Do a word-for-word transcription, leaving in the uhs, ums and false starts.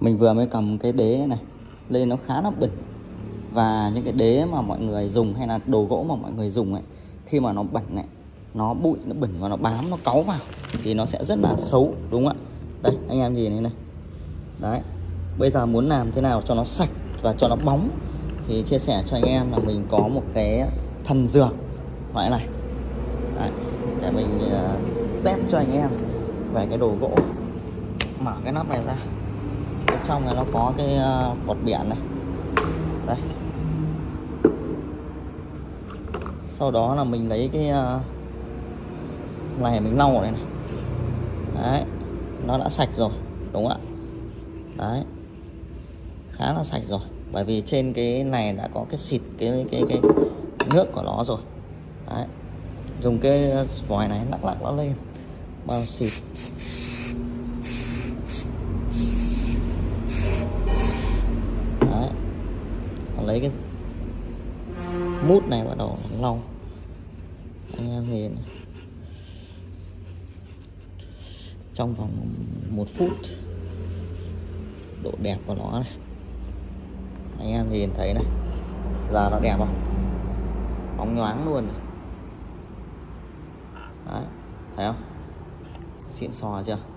Mình vừa mới cầm cái đế này, này lên nó khá là bẩn. Và những cái đế mà mọi người dùng hay là đồ gỗ mà mọi người dùng ấy, khi mà nó bẩn này, nó bụi, nó bẩn và nó bám, nó cáu vào thì nó sẽ rất là xấu, đúng không ạ? Đây, anh em nhìn này này. Đấy, bây giờ muốn làm thế nào cho nó sạch và cho nó bóng thì chia sẻ cho anh em là mình có một cái thần dược loại này. Đấy, để mình uh, test cho anh em về cái đồ gỗ. Mở cái nắp này ra, bên trong này nó có cái uh, bọt biển này. Đây, sau đó là mình lấy cái uh, này mình lau ở đây này. Đấy, nó đã sạch rồi, đúng không ạ? Đấy, khá là sạch rồi, bởi vì trên cái này đã có cái xịt cái cái cái nước của nó rồi. Đấy, dùng cái vòi này lắc lắc nó lên bao xịt. Đấy, còn lấy cái mút này bắt đầu lau. Anh em nhìn này, trong vòng một phút độ đẹp của nó này, anh em nhìn thấy này, giờ nó đẹp không, bóng nhoáng luôn này. Đấy, thấy không, xịn sò chưa?